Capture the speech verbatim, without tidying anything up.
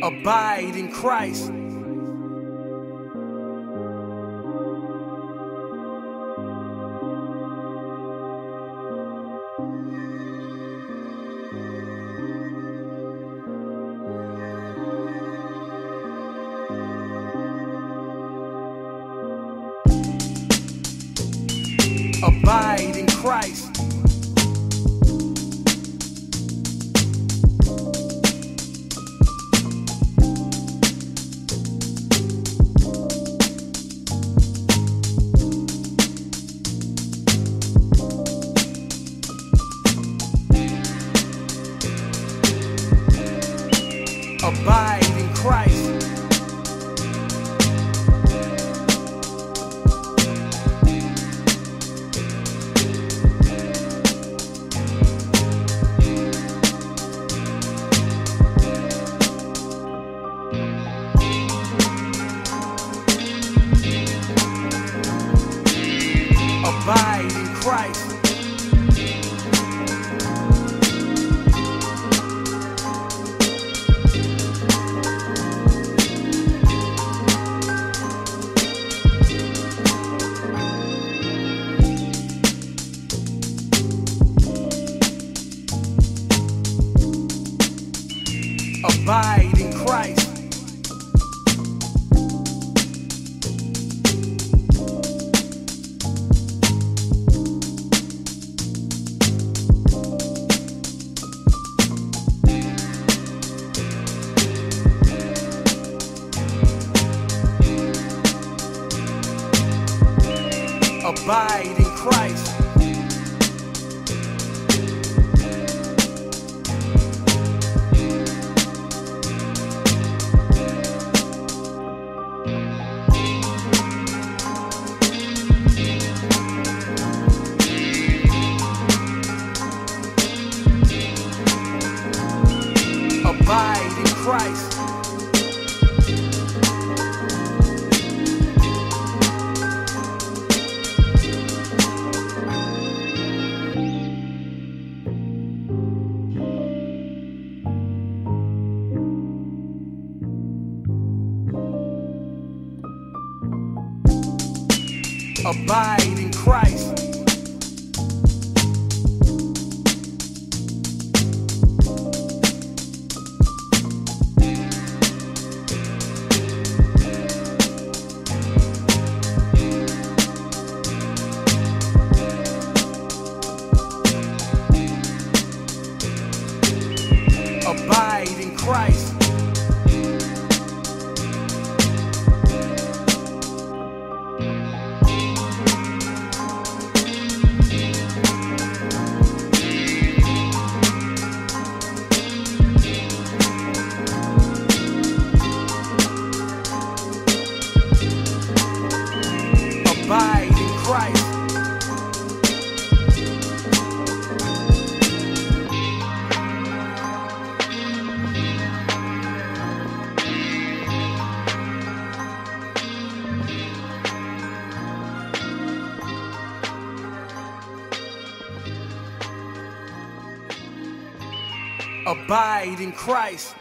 Abide in Christ. Abide in Christ. Abide in Christ. Abide in Christ. Abide in Christ. Abide in Christ. Abide in Christ. Abide in Christ. Abide in Christ. Abide in Christ. Abide in Christ.